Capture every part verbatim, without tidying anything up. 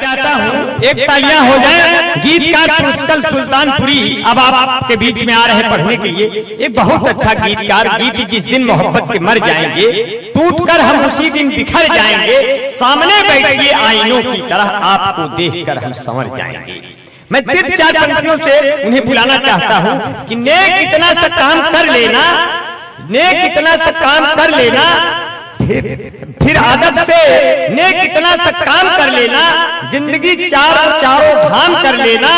चाहता हूँ एक तालियां हो जाए गीतकार पुष्कल सुल्तान पुरी अब आपके बीच में आ रहे पढ़ने के लिए। एक बहुत अच्छा गीतकार, गीत जिस दिन मोहब्बत के मर जाएंगे, टूटकर हम उसी दिन बिखर जाएंगे, सामने बैठिए आईनों की तरह आपको देखकर हम संवर जाएंगे। मैं सिर्फ चार पंक्तियों से उन्हें बुलाना चाहता हूँ कि नेक इतना सा काम कर लेना, नेक इतना सा काम कर लेना, फिर फिर आदब से नेक इतना सा काम कर लेना, जिंदगी चारों चारों धाम कर लेना,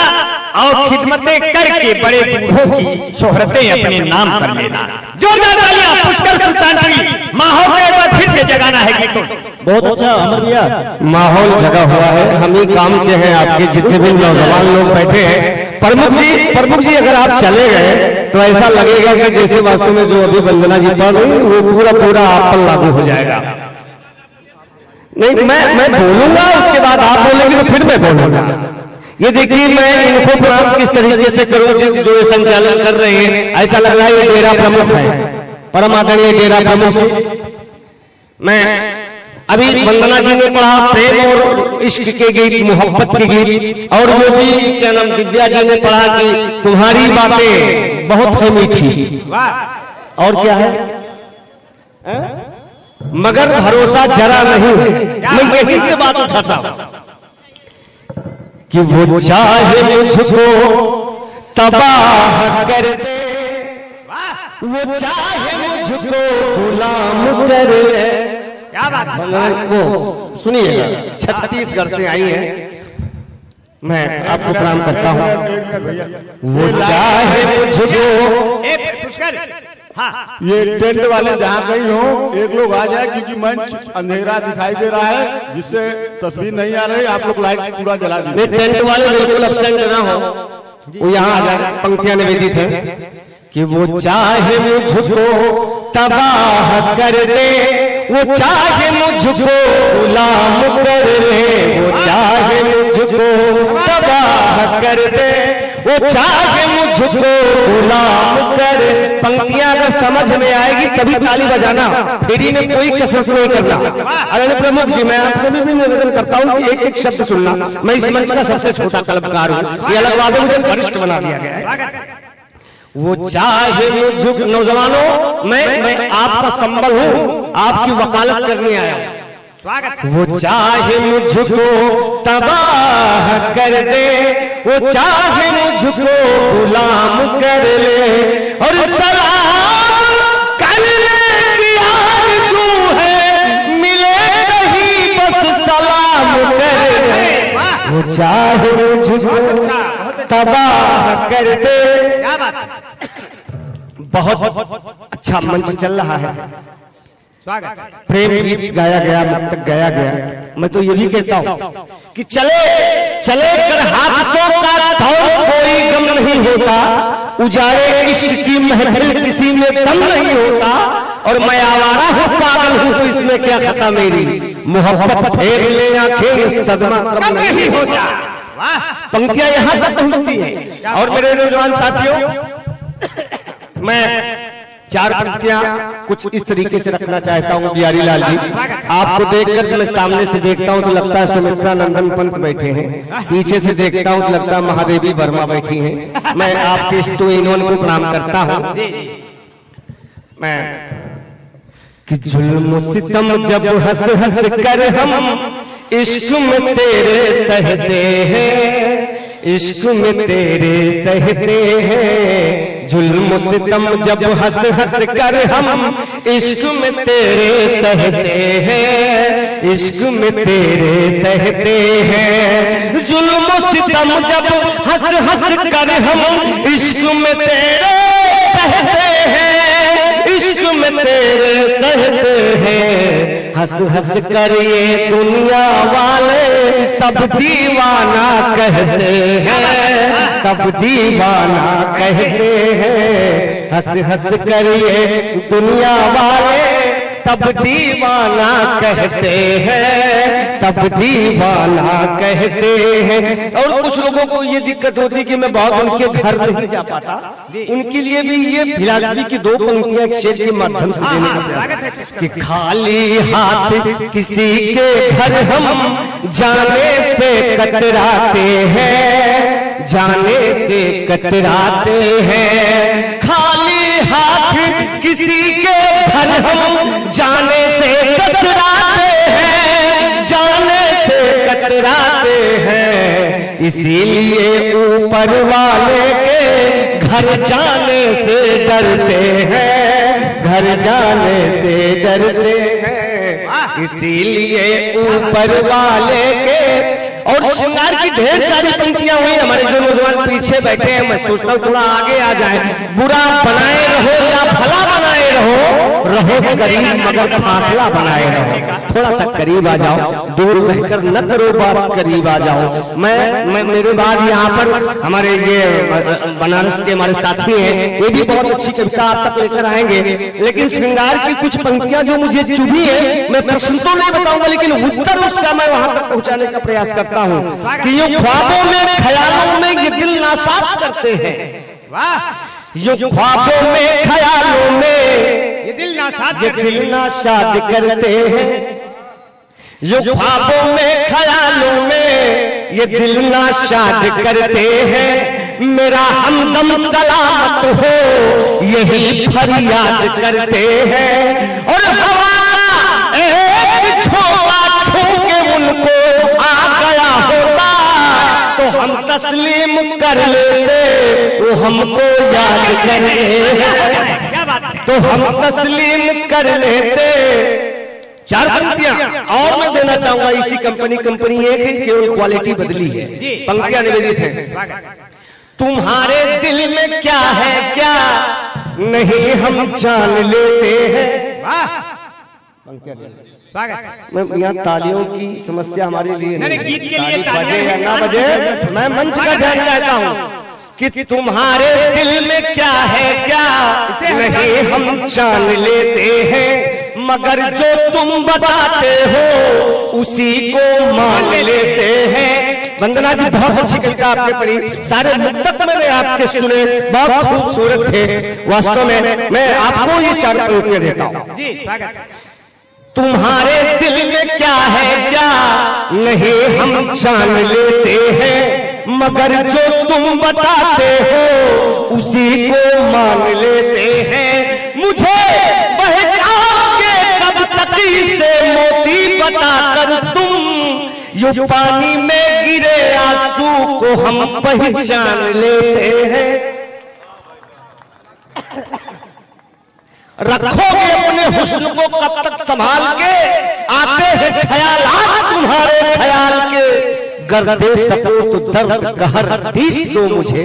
और खिदमतें करके बड़े बूढ़ों की शोहरतें अपने नाम कर लेना। जोरदार तालियां पुष्कर सुल्तान पुरी। माहौल में एक बार फिर से जगाना है गीतों। बहुत अच्छा अमर भैया, माहौल जगा हुआ है। हम ही काम के हैं आपके जितने भी नौजवान लोग बैठे हैं। प्रमुख जी, प्रमुख जी अगर आप चले गए तो ऐसा लगेगा कि जैसे वास्तव में जो अभी वंदना जी पढ़ रही वो पूरा पूरा आप पर लागू हो जाएगा। नहीं, मैं मैं बोलूंगा, उसके बाद आप बोलेंगे तो फिर मैं बोलूंगा। ये देखिए मैं इनको प्रणाम किस तरीके से करूं, जो ये संचालन कर रहे हैं। ऐसा लग रहा है ये डेरा प्रमुख है, परम आदरणीय डेरा प्रमुख। मैं अभी वंदना जी ने पढ़ा प्रेम और इश्क के गीत, मोहब्बत के गीत, और वो भी क्या नाम दिव्या जी ने पढ़ा कि तुम्हारी बातें बहुत है मीठी, और क्या है मगर भरोसा जरा नहीं है। मैं यही से बात उठाता हूँ कि वो चाहे मुझको तबाह कर दे, वो चाहे मुझको गुलाम कर दे। क्या बात है, सुनिए, छत्तीसगढ़ से आई है। मैं आपको प्रणाम करता हूँ। वो चाहे मुझको हाँ। ये टेंट वाले जहाँ गई हो एक लोग आ जाए, क्योंकि मंच अंधेरा दिखाई दे रहा है जिससे तस्वीर नहीं आ रही। आप लोग लाइट पूरा जला दीजिए। टेंट वाले बिल्कुल एब्सेंट ना हो, वो यहाँ आ जाए। पंक्तियां निवेदित है कि वो चाहे मुझको तबाह कर दे, वो चाहे मुझको गुलाम कर दे, वो चाहे मुझको तबाह कर दे, वो चाहे मुझको गुलाम कर। पंक्तियां अगर समझ में आएगी तभी ताली बजाना, फिर में कोई कसर नहीं करना। अरे प्रमुख जी, मैं आपसे भी निवेदन करता हूँ कि एक एक शब्द सुनना। मैं इस मंच का सबसे छोटा कलमकार हूँ, ये अलग वादों मुझे वरिष्ठ बना दिया गया है। वो चाहे मुझको, नौजवानों मैं मैं आपका संबल हूँ, आपकी वकालत करने आया हूँ। वो चाहे मुझको तबाह कर दे, वो चाहे मुझको गुलाम कर ले, और सलाम करने की यार जो है मिले नहीं, बस सलाम कर दे। वो चाहे मुझको तबाह कर दे। बहुत अच्छा मंच चल रहा है, प्रेम गीत गाया गया, मुक्तक गाया गया। मैं तो ये भी कहता हूँ कि चले चले कर हादसों का दौर कोई गम नहीं होता, उजाड़े इश्क की महफिल किसी में दम नहीं होता, और मैं आवारा हूँ पागल हूँ तो इसमें क्या खता मेरी, मोहब्बत फेर ले आंखें सदमा कम नहीं होता। पंक्तियां यहाँ तक पहुँचती है। और मेरे नौजवान साथियों, मैं चार पंक्तियां कुछ इस तरीके से रखना चाहता हूँ। बिहारी लाल जी, आपको देखकर जब मैं सामने से देखता हूँ तो लगता है सुमित्रा नंदन पंत बैठे हैं, पीछे से देखता हूँ तो लगता है महादेवी वर्मा बैठी हैं। मैं आपके तो इन्होंने प्रणाम करता हूँ। मैं कि जुल्म सितम जब हंस हंस कर हम इश्क में तेरे सहते हैं, इश्क में तेरे सहते हैं, जुल्म सितम जब हंस हंस कर हम इश्क में तेरे सहते हैं, इश्क में तेरे सहते हैं, जुल्म सितम जब हंस हंस कर हम इश्क में तेरे सहते हैं, इश्क में तेरे सहते हैं, हंस हंस कर ये दुनिया वाले तब दीवाना कहते हैं, तब दीवाना कहते हैं, हंस हंस कर ये दुनिया वाले तब दीवाना कहते हैं, तब दीवाना कहते हैं। और कुछ लोगों को ये दिक्कत होती है कि मैं बहुत उनके घर नहीं जा पाता, उनके लिए भी ये फिलासफी की दो पंक्तियां एक शेर के माध्यम से देने का प्रयास कि खाली हाथ किसी के घर हम जाने से कतराते हैं, जाने से कतराते हैं। खाली हाथ किसी के घर हम जाने से कतराते हैं, जाने से कतराते हैं। इसीलिए ऊपर वाले के घर जाने से डरते हैं, घर जाने से डरते हैं। इसीलिए ऊपर वाले के और श्रृंगार की ढेर सारी पंक्तियां हुई। हमारे जो नौजवान पीछे बैठे हैं, मैं सोचता हूँ थोड़ा आगे आ जाए। बुरा बनाए रहो या भला बनाए रहो, रहो करीब मगर फासला बनाए रहो। थोड़ा सा करीब आ जाओ, दूर रहकर न करो बात, करीब आ जाओ। मैं मैं मेरे बाद यहाँ पर हमारे ये बनारस के हमारे साथी हैं, ये भी बहुत अच्छी कविता आप तक लेकर आएंगे। लेकिन श्रृंगार की कुछ पंक्तियां जो मुझे चुभी है, मैं प्रश्न तो नहीं बताऊंगा लेकिन उत्तर उसका मैं वहां तक पहुँचाने का प्रयास करता हूं कि ये ख्वाबों में ख्यालों में ये दिल नासाज करते हैं। वाह, ये ख्वाबों में ख्यालों में ये दिल नासाज ये दिल नासाज करते हैं। ये ख्वाबों में ख्यालों में ये दिल नासाज करते हैं। मेरा हमदम सलामत हो यही फरियाद करते हैं। और हवा का एक छोटा छू के उनको हम तस्लीम कर लेते, तो हमको याद करे तो हम तस्लीम कर लेते। चार पंक्तियां और मैं देना चाहूंगा। इसी कंपनी कंपनी एक है, केवल क्वालिटी बदली है। पंक्तियां निवेदित हैं। तुम्हारे दिल में क्या है क्या नहीं हम जान लेते हैं। पंक्तियां मैं यहाँ तालियों की समस्या हमारे लिए नहीं, गीत के लिए बजे या ना बजे, मैं मंच का ध्यान चाहता हूँ कि तुम्हारे दिल में क्या है क्या नहीं हम जान लेते हैं, मगर जो तुम बताते हो उसी को मान लेते हैं। वंदना जी, बहुत अच्छी कविता आपने पढ़ी, सारे मुद्दत मैंने आपके सुने, बहुत खूबसूरत थे। वास्तव में मैं आपको ये चार पंक्तियां देता हूँ। तुम्हारे दिल में क्या है क्या नहीं हम जान लेते हैं, मगर जो तुम बताते हो उसी को मान लेते हैं। मुझे बहकाओगे कब तकी से मोती बताकर तुम, यो पानी में गिरे आंसू को हम पहचान लेते हैं। रखोगे अपने हुस्न को कब तक संभाल के, आते हैं ख्याल तुम्हारे ख्याल के, गर्दे सपूत दर्द कहर तीस दो मुझे,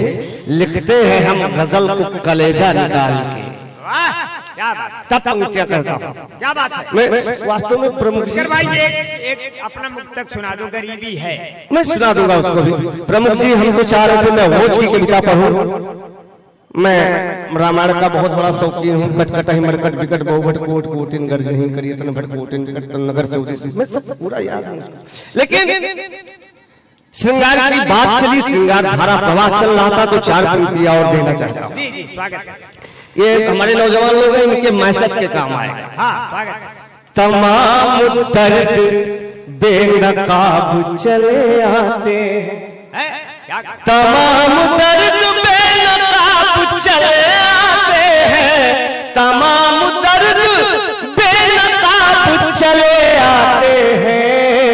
लिखते हैं हम गजल को कलेजा निकाल के। तब पंक्तियां कहता हूँ, क्या बात है। मैं वास्तव में प्रमुख भाई एक एक अपना मुक्तक सुना दो, गरीबी है, मैं सुना दूंगा उसको भी। प्रमुख जी, हम तो चाह रहे थे मैं होज की कविता पढ़ूं। मैं रामायण का बहुत बड़ा शौकीन हूँ। कटकट ही मरकट विकट बहु भट कोट कोटिन गर्ज ही करियतन भट कोटिन कटन नगर चौधरी, मैं सब पूरा याद है। लेकिन श्रृंगार की बात चली, श्रृंगार धारा प्रवाह चल रहा था, तो चार पंक्तियां और देना चाहता हूँ। ये हमारे नौजवान लोग हैं, इनके मैसेज के काम आएगा। तमाम दर्द बेनकाब चले आते हैं, तमाम दर्द चले आते हैं, तमाम दर्द बेनकाब चले आते हैं,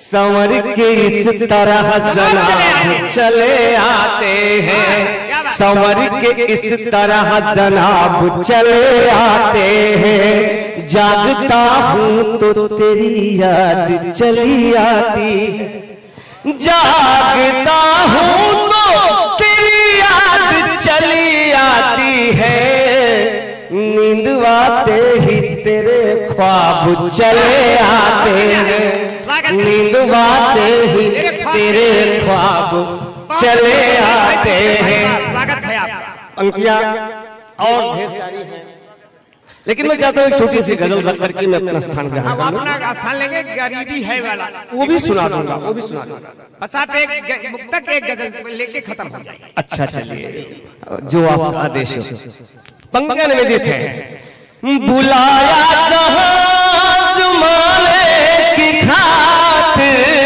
संवर के इस तरह जनाब चले आते हैं, संवर के इस तरह जनाब चले आते हैं। जागता हूँ तो तेरी याद चली आती है, जागता हूँ तो चली आती है, नींदवाते ही तेरे ख्वाब चले आते हैं, नींदवाते ही तेरे ख्वाब चले आते हैं। पंक्तियां और ढेर सारी हैं। लेकिन मैं चाहता हूँ एक छोटी सी गजल रख करके मैं अपना स्थान ग्रहण करूं। अपना स्थान लेंगे, गरीबी है वाला वो भी सुना दूंगा, वो भी सुना दूंगा। बस आप एक मुक्तक एक गजल लेके खत्म हो जाए। अच्छा चलिए, जो आपका आदेश हो। पंक्ति निवेदित है, बुलाया जहां जुमाने की खातिर,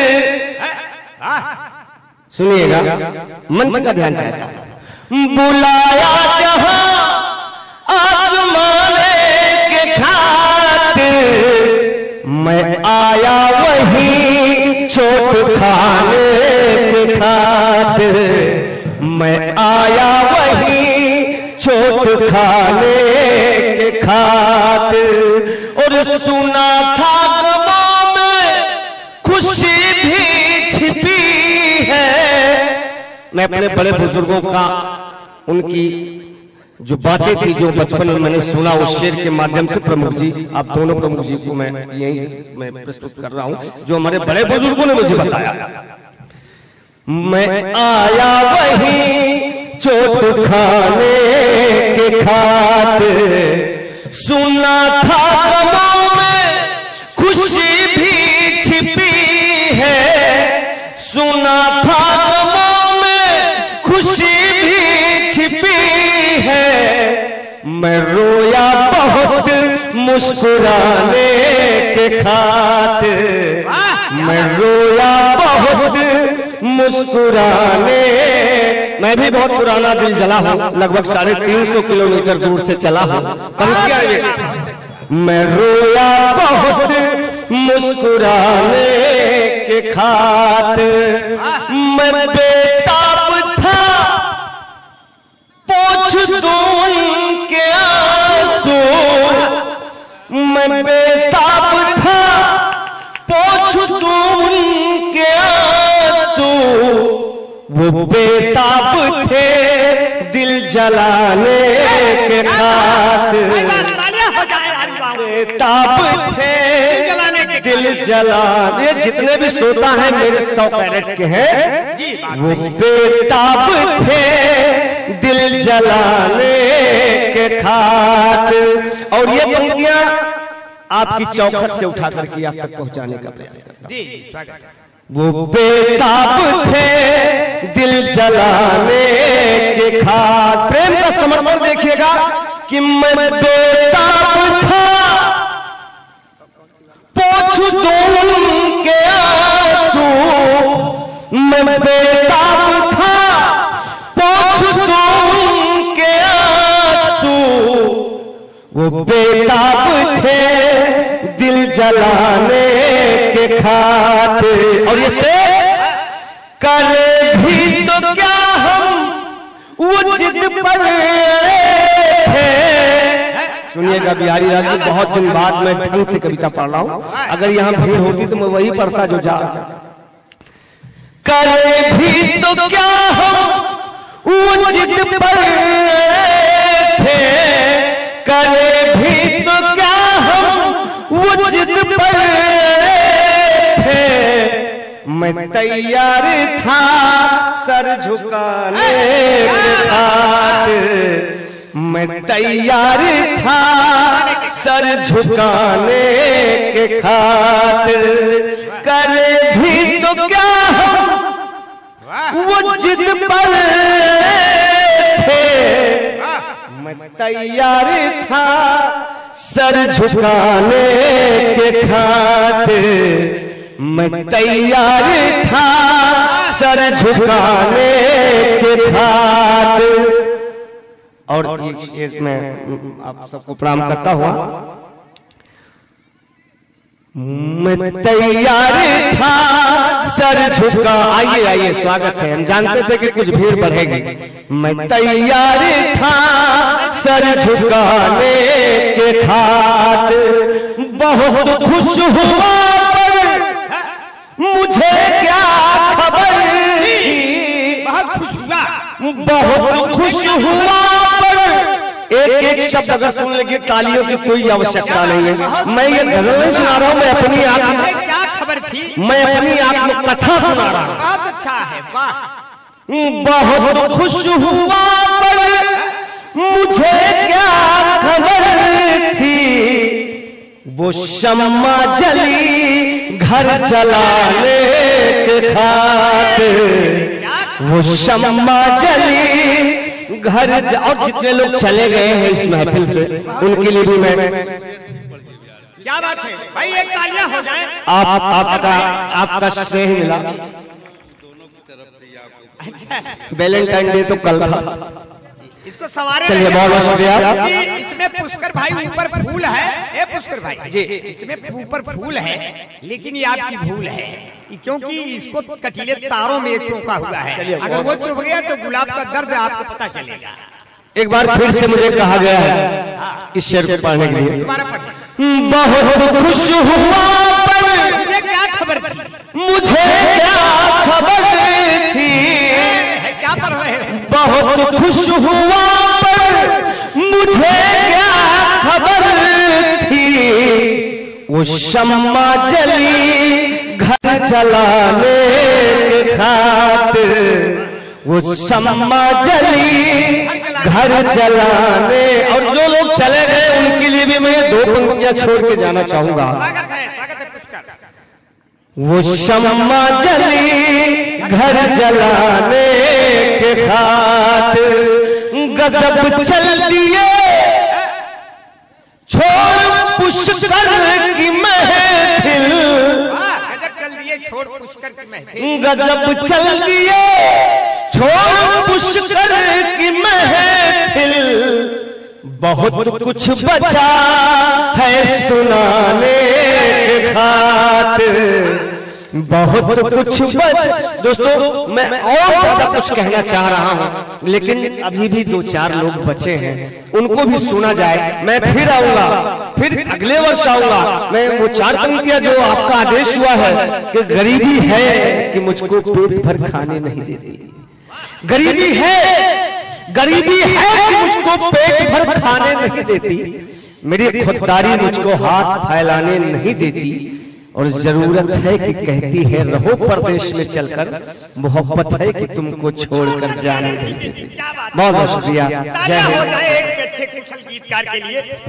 सुनिएगा मंच का ध्यान चाहेगा। बुलाया जहां मैं आया वही चोट खाने के खातिर, मैं आया वही चोट खाने के खातिर। और सुना था गमों में खुशी भी छिपी है। मैं अपने बड़े बुजुर्गों का उनकी जो बातें थी जो बचपन में मैंने सुना उस शेर के माध्यम से प्रमुख जी, आप दोनों प्रमुख जी को मैं यही मैं प्रस्तुत कर रहा हूं जो हमारे बड़े बुजुर्गों ने मुझे बताया। मैं आया वही चोट खाने के खातिर, सुना था गमों में खुशी भी छिपी है, सुना था गमों में खुशी भी छिपी है। मैं रोया बहुत मुस्कुराने के खातिर, मैं रोया बहुत मुस्कुराने। मैं भी बहुत पुराना दिल जला हूँ, लगभग साढ़े तीन सौ किलोमीटर दूर से चला हूँ। मैं रोया बहुत मुस्कुराने के खातिर, मैं बेताब था पोछ दूं के आंसू, मैं बेताब था पोछ दूं के आंसू। वो बेताब थे दिल जलाने के खातिर, बेताब थे दिल जलाने। जितने भी श्रोता है मेरे सौ कैरेट के हैं, वो बेताब थे दिल जलाने के खातिर। और ये पंक्तियां आपकी चौखट से उठा करके आप तक पहुंचाने का प्रयास करता हूं। वो बेताब थे दिल जलाने के खातिर। प्रेम का समर्पण देखिएगा कि मैं बेताब था पोछ दूं के आंसू, मैं बेताब था वो बेताब थे दिल जलाने के खातिर। और ये शेर, करे भी तो क्या हम वो जिद पर थे। सुनिएगा बिहारी राज, बहुत दिन बाद मैं ढंग से कविता पढ़ रहा हूं, अगर यहां भीड़ होती तो मैं वही पढ़ता जो जा। करे भी तो क्या हम वो जिद पर थे, करे भी तो क्या हम वो जिद पर थे। मैं तैयार था सर झुकाने के खातिर, मैं तैयार था सर झुकाने के खातिर। करे भी तो क्या हम वो जिद पर थे, मैं तैयार था सर झुकाने के खातिर, मैं तैयार था सर झुकाने के खातिर। और एक शेर मैं आप सबको प्रणाम करता हुआ, मैं तैयार था सर झुका। आइए आइए, स्वागत है। हम जानते थे कि कुछ भीड़ बढ़ेगी। मैं तैयार था सर झुकाने के खातिर, बहुत खुश हुआ पर मुझे क्या खबर थी। बहुत खुश हुआ, बहुत खुश हुआ पर एक एक शब्द अगर सुन लेंगे तालियों की कोई आवश्यकता नहीं है। मैं ये गजल नहीं सुना रहा हूँ, मैं अपनी आप क्या खबर थी, मैं अपनी आप कथा सुना रहा हूँ। बहुत अच्छा है, वाह। बहुत खुश हुआ पर मुझे क्या खबर थी, वो शम्मा जली घर जलाने के खातिर, वो शम्मा जली घर ज... और जितने लोग चले गए हैं इस महफिल से उनके लिए भी मैं क्या बात है भाई एक तालियां हो जाए। आप आपका आपका स्नेह मिला दोनों की तरफ से। आपको वैलेंटाइन डे तो कल था, इसको सवारे चलिए बहुत बहुत शुक्रिया। इसमें पुष्कर भाई ऊपर फूल है, ए पुष्कर भाई जी इसमें ऊपर फूल है लेकिन ये आपकी भूल है क्योंकि इसको कटीले तारों में चौंका हुआ है, अगर वो चुभ गया तो गुलाब का दर्द आपको पता चलेगा। एक बार फिर से मुझे कहा गया है इस शेर को पढ़ने के लिए। बहुत खुश हुआ पर मुझे क्या खबर थी, मुझे क्या खबर थी, क्या पर बहुत खुश हुआ पर मुझे क्या खबर थी, वो शम्मा जली घर जलाने के खातिर, वो शम्मा जली घर जलाने। और जो लोग चले गए उनके लिए भी मैं दो पंक्तियां छोड़ के जाना चाहूंगा। वो शम्मा जली घर जलाने के खातिर, गजब चल दिए छोड़ पुष्कर की महफिल, गजब चल दिए छोड़ पुष्कर की महफिल, गजब चल दिए छोड़ पुष्कर की महफिल, बहुत कुछ बचा है सुनाने के खातिर, बहुत कुछ बचा। दोस्तों मैं और ज्यादा कुछ कहना चाह रहा हूँ लेकिन अभी भी दो चार लोग बचे हैं उनको भी सुना जाए। मैं फिर आऊंगा, फिर अगले वर्ष आऊंगा। मैं वो चार पंक्तियाँ जो आपका आदेश हुआ है कि गरीबी है कि मुझको पेट भर खाने नहीं देती, गरीबी है गरीबी है कि मुझको पेट भर खाने नहीं देती, मेरी खुददारी मुझको हाथ फैलाने नहीं देती, और जरूरत है कि कहती है रहो परदेश में चलकर, मोहब्बत है कि तुमको छोड़कर जाने नहीं देती। बहुत बहुत शुक्रिया, जय हिंद।